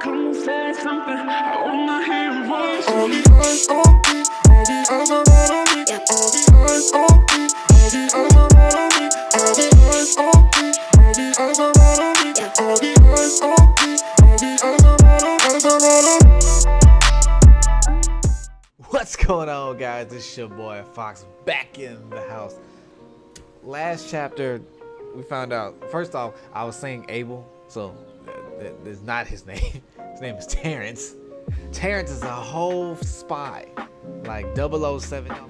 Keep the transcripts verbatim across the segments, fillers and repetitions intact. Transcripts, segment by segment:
come say something. I hold my hand once. All the eyes on me, all the eyes are right on me. All the eyes on me, all the eyes are right on me. All the eyes on me, all the eyes are right on me. All the eyes on me, all the eyes are right on me. Eyes are right on me. What's going on, guys? It's your boy Fox back in the house. Last chapter, we found out. First off, I was saying Abel, so. That's not his name. His name is Terrence. Terrence is a whole spy. Like double oh seven. Maybe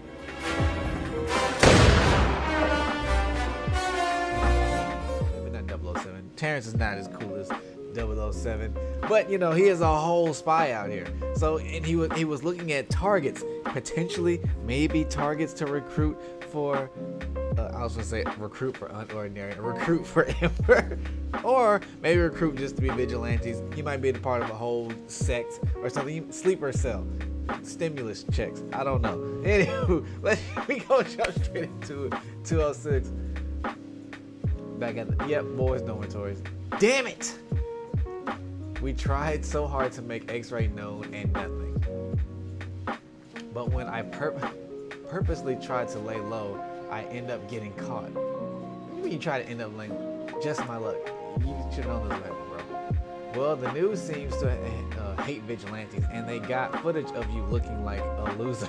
not double oh seven. Terrence is not as cool as double oh seven. But you know, he is a whole spy out here. So and he was he was looking at targets, potentially maybe targets to recruit for Uh, I was gonna say recruit for Unordinary, recruit for Emperor, or maybe recruit just to be vigilantes. You might be a part of a whole sect or something. Sleeper cell, stimulus checks. I don't know. Anywho, let's we go jump straight into it. two oh six. Back at the yep, boys dormitories. Damn it! We tried so hard to make X-ray known and nothing. But when I pur purposely tried to lay low, I end up getting caught. Maybe you try to end up like, just my luck. You should know this level, bro. Well, the news seems to uh, hate vigilantes, and they got footage of you looking like a loser.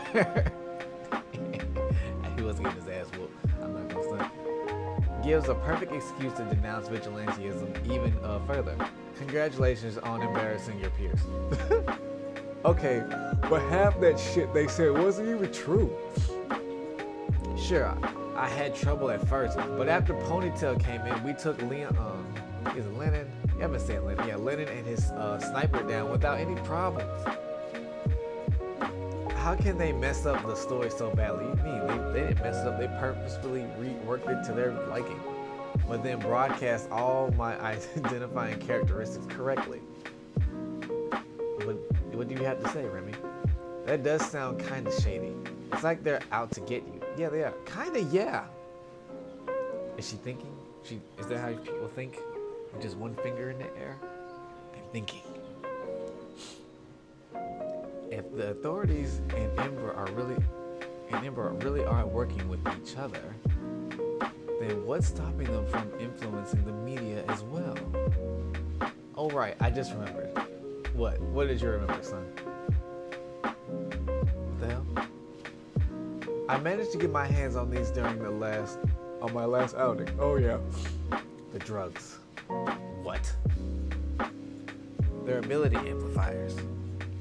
He wasn't getting his ass whooped. I'm not gonna say. Gives a perfect excuse to denounce vigilantism even uh, further. Congratulations on embarrassing your peers. Okay, but half that shit they said wasn't even true. Sure, I, I had trouble at first, but after Ponytail came in, we took Leon, um, is it Lennon? Yeah, I've been saying Lennon. Yeah, Lennon and his uh, sniper down without any problems. How can they mess up the story so badly? You mean they, they didn't mess it up? They purposefully reworked it to their liking, but then broadcast all my identifying characteristics correctly. What, what do you have to say, Remy? That does sound kind of shady. It's like they're out to get you. Yeah, they are. Kinda, yeah. Is she thinking? She is that how people think? With just one finger in the air? I'm thinking. If the authorities and Ember are really and Ember really are working with each other, then what's stopping them from influencing the media as well? Oh right, I just remembered. What? What did you remember, son? What the hell? I managed to get my hands on these during the last, on my last outing. Oh yeah. The drugs. What? Their ability amplifiers.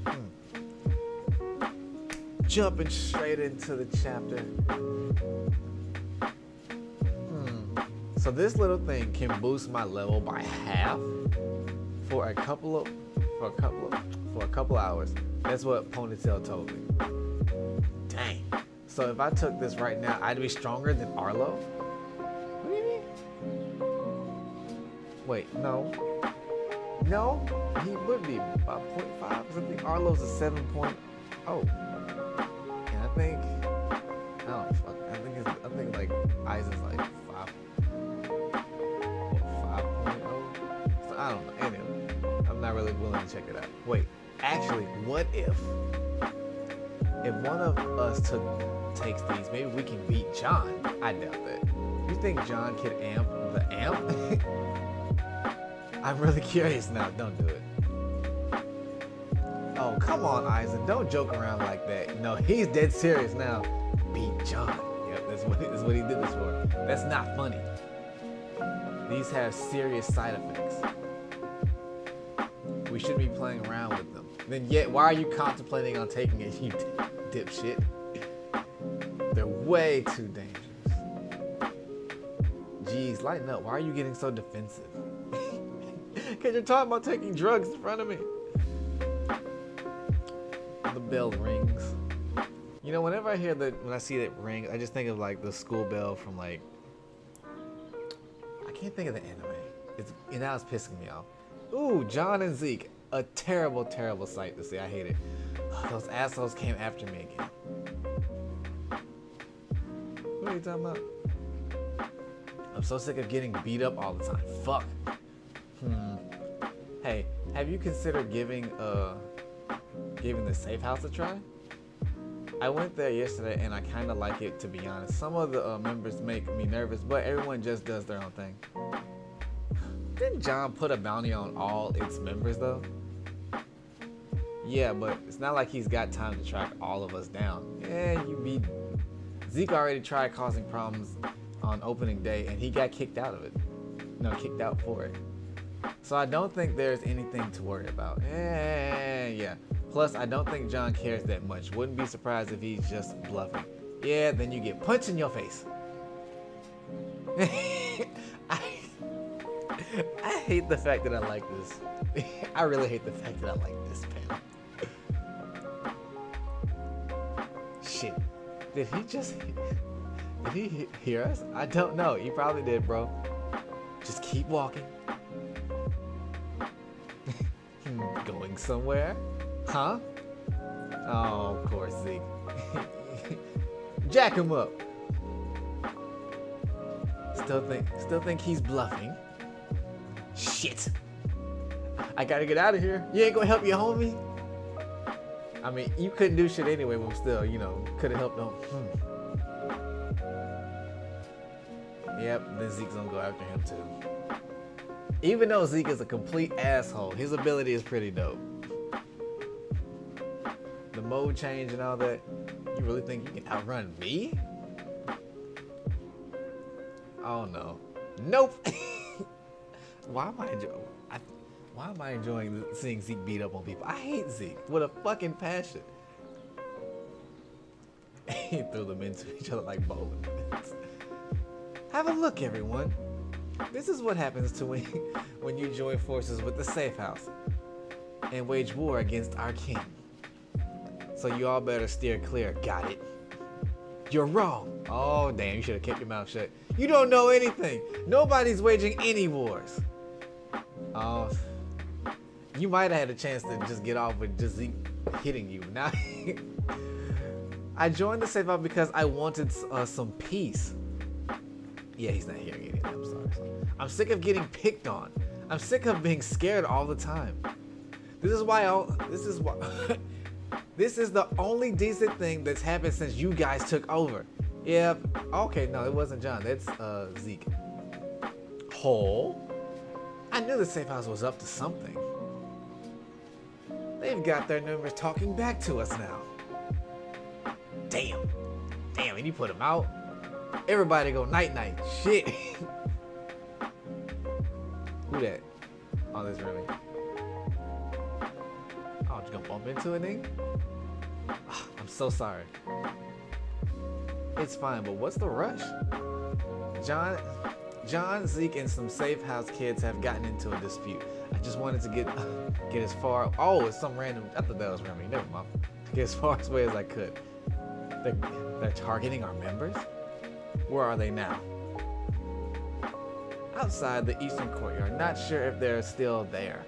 Hmm. Jumping straight into the chapter. Hmm. So this little thing can boost my level by half for a couple of, for a couple of, for a couple hours. That's what Ponytail told me. Dang. So if I took this right now, I'd be stronger than Arlo? What do you mean? Wait, no. No, he would be about point five, because I think Arlo's a seven point oh. And I think, I don't fuck, I think, it's, I think like Isaac's like five point oh. So I don't know, anyway, I'm not really willing to check it out. Wait, actually, what if, if one of us took takes these, maybe we can beat John. I doubt that. You think John can amp the amp? I'm really curious now. Don't do it. Oh, come on, Isaac. Don't joke around like that. No, he's dead serious now. Beat John. Yep, that's what, that's what he did this for. That's not funny. These have serious side effects. We shouldn't be playing around with them. Then yet, why are you contemplating on taking it, you dipshit? They're way too dangerous. Jeez, lighten up. Why are you getting so defensive? Because you're talking about taking drugs in front of me. The bell rings. You know, whenever I hear that, when I see that ring, I just think of like the school bell from like, I can't think of the anime. It's, and now it's pissing me off. Ooh, John and Zeke. A terrible, terrible sight to see. I hate it. Those assholes came after me again. What are you talking about? I'm so sick of getting beat up all the time. Fuck. Hmm. Hey, Have you considered giving uh giving the safe house a try? I went there yesterday and I kind of like it, to be honest. Some of the uh, members make me nervous, but everyone just does their own thing. Didn't John put a bounty on all its members though? Yeah, but it's not like he's got time to track all of us down. Yeah, you be. Zeke already tried causing problems on opening day and he got kicked out of it. No, kicked out for it. So I don't think there's anything to worry about. Yeah, yeah. Plus, I don't think John cares that much. Wouldn't be surprised if he's just bluffing. Yeah, then you get punched in your face. I, I hate the fact that I like this. I really hate the fact that I like this panel. Shit. Did he just... Did he hear us? I don't know. He probably did, bro. Just keep walking. Going somewhere? Huh? Oh, of course, Zeke. Jack him up. Still think, still think he's bluffing. Shit. I gotta get out of here. You ain't gonna help your homie? I mean, you couldn't do shit anyway, but still, you know, could've helped him. Hmm. Yep, then Zeke's gonna go after him too. Even though Zeke is a complete asshole, his ability is pretty dope. The mode change and all that. You really think you can outrun me? Oh no. Nope. Why am I enjoying? I, why am I enjoying seeing Zeke beat up on people? I hate Zeke with a fucking passion. He threw them into each other like bowling. Have a look, everyone. This is what happens to when when you join forces with the safe house and wage war against our king. So you all better steer clear. Got it? You're wrong. Oh damn, you should have kept your mouth shut. You don't know anything. Nobody's waging any wars. Oh, you might have had a chance to just get off with just hitting you. Now, I joined the safe house because I wanted uh, some peace. Yeah, he's not here again. I'm sorry. I'm sick of getting picked on. I'm sick of being scared all the time. This is why I'll, this is why this is the only decent thing that's happened since you guys took over. Yeah, okay, no, it wasn't John. That's uh, Zeke. Hole. I knew the safe house was up to something. They've got their numbers talking back to us now. Damn. Damn, and you put them out? Everybody go night-night. Shit. Who that? Oh, this Remy. Oh, just gonna bump into it, nigga? Oh, I'm so sorry. It's fine, but what's the rush? John, John, Zeke, and some safe house kids have gotten into a dispute. I just wanted to get uh, get as far... Oh, it's some random... I thought that was Remy. Never mind. Get as far away as I could. They're, they're targeting our members? Where are they now? Outside the eastern courtyard. Not sure if they're still there.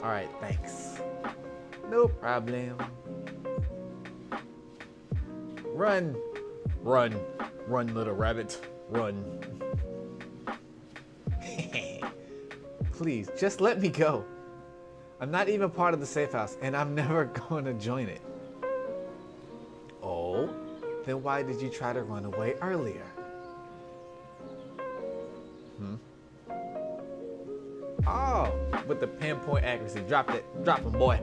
Alright, thanks. No problem. Run. Run. Run, little rabbit. Run. Please, just let me go. I'm not even part of the safe house, and I'm never going to join it. Oh? Then why did you try to run away earlier? Hmm? Oh, with the pinpoint accuracy. Drop it. Drop him, boy.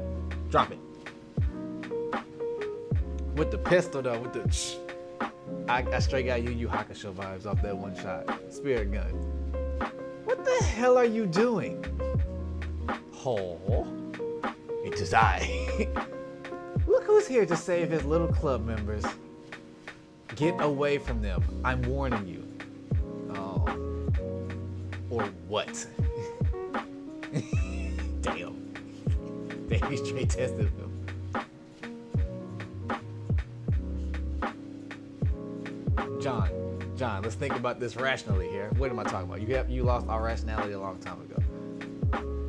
Drop it. With the pistol, though. With the... Shh. I, I straight got Yu Yu Hakusho vibes off that one shot. Spirit gun. What the hell are you doing? Oh. It is I. Look who's here to save his little club members. Get away from them. I'm warning you. Oh. Or what? Damn. They straight tested him. John. John, let's think about this rationally here. What am I talking about? You have, you lost all rationality a long time ago.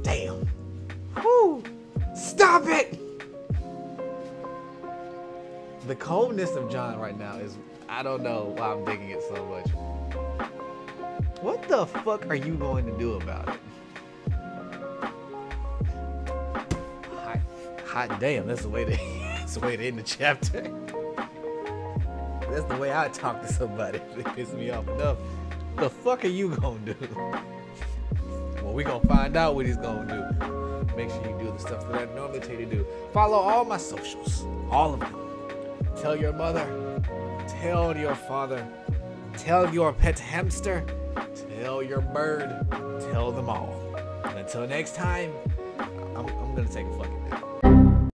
Damn. Woo! Stop it! The coldness of John right now is... I don't know why I'm digging it so much. What the fuck are you going to do about it? Hot damn, that's the way to that's the way to end the chapter. That's the way I talk to somebody. It pisses me off enough. The fuck are you gonna do? Well, we gonna find out what he's gonna do. Make sure you do the stuff that I normally tell you to do. Follow all my socials, all of them. Tell your mother, tell your father, tell your pet hamster, tell your bird, tell them all. And until next time, I'm, I'm gonna take a fucking nap.